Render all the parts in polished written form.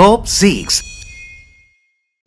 Top 6.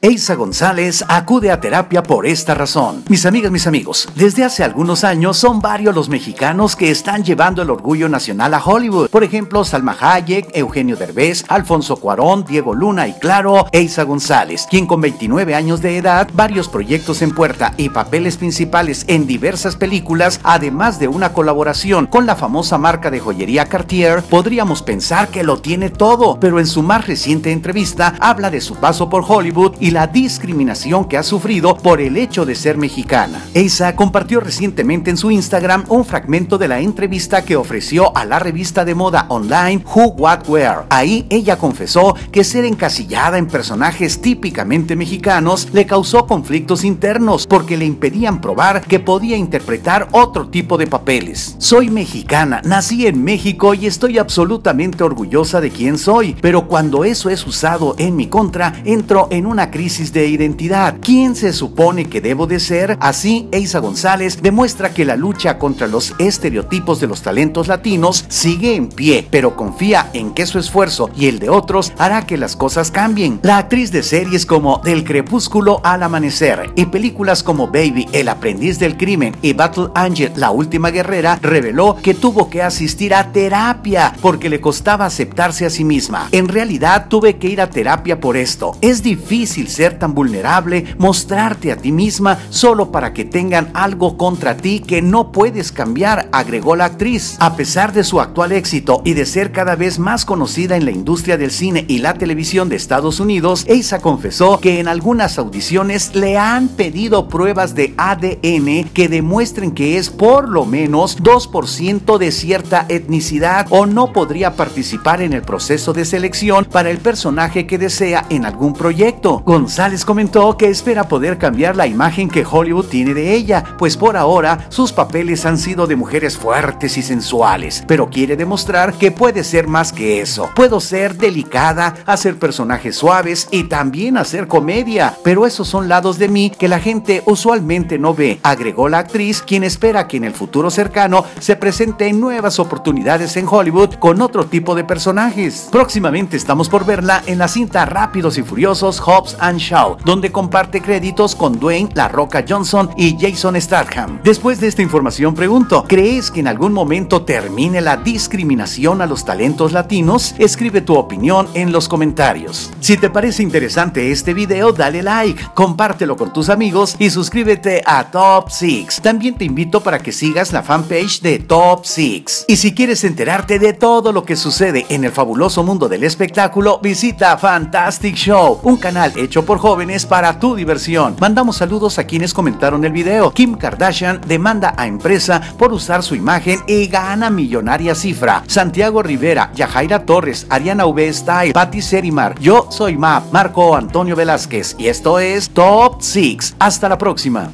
Eiza González acude a terapia por esta razón. Mis amigas, mis amigos, desde hace algunos años son varios los mexicanos que están llevando el orgullo nacional a Hollywood. Por ejemplo, Salma Hayek, Eugenio Derbez, Alfonso Cuarón, Diego Luna y claro, Eiza González, quien con 29 años de edad, varios proyectos en puerta y papeles principales en diversas películas, además de una colaboración con la famosa marca de joyería Cartier, podríamos pensar que lo tiene todo, pero en su más reciente entrevista habla de su paso por Hollywood y la discriminación que ha sufrido por el hecho de ser mexicana. Eiza compartió recientemente en su Instagram un fragmento de la entrevista que ofreció a la revista de moda online Who What Wear. Ahí ella confesó que ser encasillada en personajes típicamente mexicanos le causó conflictos internos porque le impedían probar que podía interpretar otro tipo de papeles. Soy mexicana, nací en México y estoy absolutamente orgullosa de quién soy, pero cuando eso es usado en mi contra, entro en una crisis de identidad. ¿Quién se supone que debo de ser? Así, Eiza González demuestra que la lucha contra los estereotipos de los talentos latinos sigue en pie, pero confía en que su esfuerzo y el de otros hará que las cosas cambien. La actriz de series como Del Crepúsculo al Amanecer y películas como Baby, El Aprendiz del Crimen y Battle Angel, La Última Guerrera, reveló que tuvo que asistir a terapia porque le costaba aceptarse a sí misma. En realidad, tuve que ir a terapia por esto. Es difícil ser tan vulnerable, mostrarte a ti misma solo para que tengan algo contra ti que no puedes cambiar, agregó la actriz. A pesar de su actual éxito y de ser cada vez más conocida en la industria del cine y la televisión de Estados Unidos, Eiza confesó que en algunas audiciones le han pedido pruebas de ADN que demuestren que es por lo menos 2% de cierta etnicidad o no podría participar en el proceso de selección para el personaje que desea en algún proyecto. González comentó que espera poder cambiar la imagen que Hollywood tiene de ella, pues por ahora sus papeles han sido de mujeres fuertes y sensuales, pero quiere demostrar que puede ser más que eso. Puedo ser delicada, hacer personajes suaves y también hacer comedia, pero esos son lados de mí que la gente usualmente no ve, agregó la actriz, quien espera que en el futuro cercano se presenten nuevas oportunidades en Hollywood con otro tipo de personajes. Próximamente estamos por verla en la cinta Rápidos y Furiosos: Hobbs and Show, donde comparte créditos con Dwayne La Roca Johnson y Jason Statham. Después de esta información pregunto, ¿crees que en algún momento termine la discriminación a los talentos latinos? Escribe tu opinión en los comentarios. Si te parece interesante este video, dale like, compártelo con tus amigos y suscríbete a Top 6. También te invito para que sigas la fanpage de Top 6. Y si quieres enterarte de todo lo que sucede en el fabuloso mundo del espectáculo, visita Fantastic Show, un canal hecho por jóvenes para tu diversión. Mandamos saludos a quienes comentaron el video. Kim Kardashian demanda a empresa por usar su imagen y gana millonaria cifra. Santiago Rivera, Yajaira Torres, Ariana V. Style, Patty Cerimar. Yo soy Marco Antonio Velázquez y esto es Top 6. Hasta la próxima.